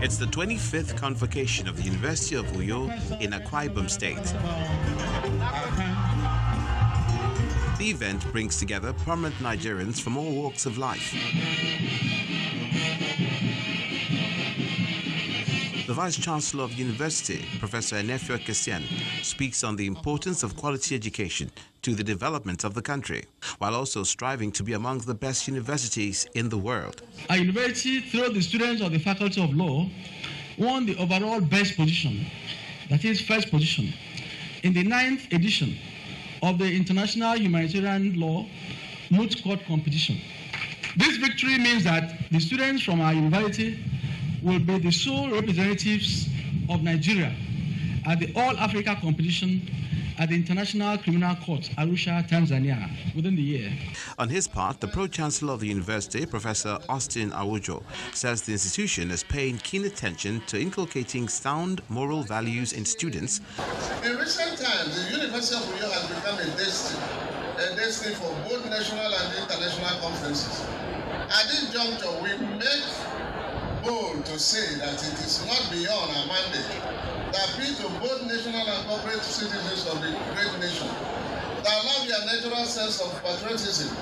It's the 25th convocation of the University of Uyo in Akwa Ibom State. The event brings together prominent Nigerians from all walks of life. The Vice-Chancellor of the University, Professor Enefiok Essien, speaks on the importance of quality education to the development of the country, while also striving to be among the best universities in the world. Our university, through the students of the Faculty of Law, won the overall best position, that is, first position, in the 9th edition of the International Humanitarian Law Moot Court Competition. This victory means that the students from our university will be the sole representatives of Nigeria at the All-Africa competition at the International Criminal Court, Arusha, Tanzania, within the year. On his part, the Pro-Chancellor of the University, Professor Austin Awujo, says the institution is paying keen attention to inculcating sound moral values in students. In recent times, the University of Uyo has become a destiny for both national and international conferences. At this juncture, we make bold to say that it is not beyond our mandate that appeal to both national and corporate citizens of the great nation that love their natural sense of patriotism,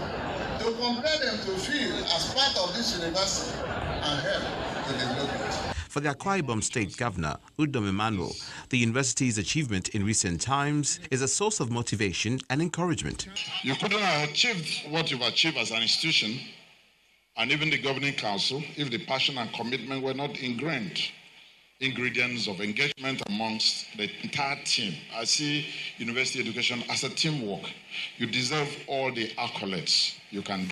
to compel them to feel as part of this university and help the development. For the Akwa Ibom State Governor, Udom Emmanuel, the university's achievement in recent times is a source of motivation and encouragement. You couldn't have achieved what you've achieved as an institution, and even the governing council, if the passion and commitment were not ingrained ingredients of engagement amongst the entire team. I see university education as a teamwork. You deserve all the accolades you can do.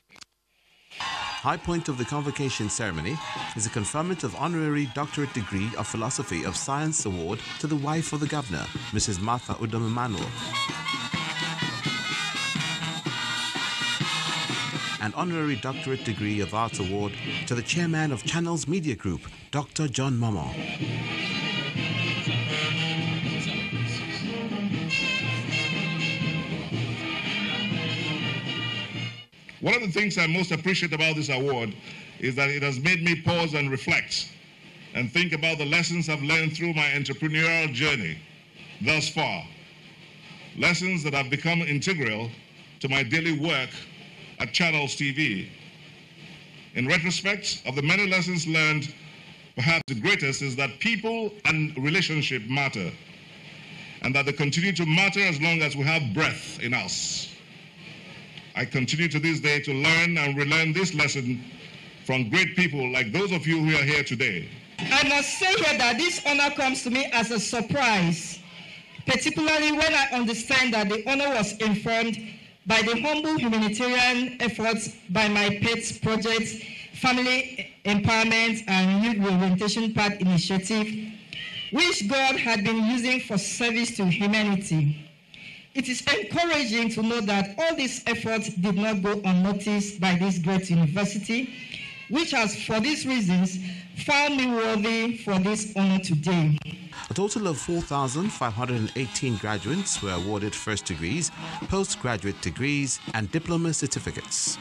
High point of the convocation ceremony is a conferment of honorary doctorate degree of philosophy of science award to the wife of the governor, Mrs. Martha Udoma-Manuel. An honorary doctorate degree of arts award to the chairman of Channels Media Group, Dr. John Momo. One of the things I most appreciate about this award is that it has made me pause and reflect and think about the lessons I've learned through my entrepreneurial journey thus far, lessons that have become integral to my daily work at Channels TV. In retrospect, of the many lessons learned, perhaps the greatest is that people and relationship matter, and that they continue to matter as long as we have breath in us. I continue to this day to learn and relearn this lesson from great people like those of you who are here today. I must say here that this honor comes to me as a surprise, particularly when I understand that the honor was informed by the humble humanitarian efforts by my PETS project, Family Empowerment and Youth Reorientation Path Initiative, which God had been using for service to humanity. It is encouraging to know that all these efforts did not go unnoticed by this great university, which has, for these reasons, found me worthy for this honor today. A total of 4,518 graduates were awarded first degrees, postgraduate degrees, and diploma certificates.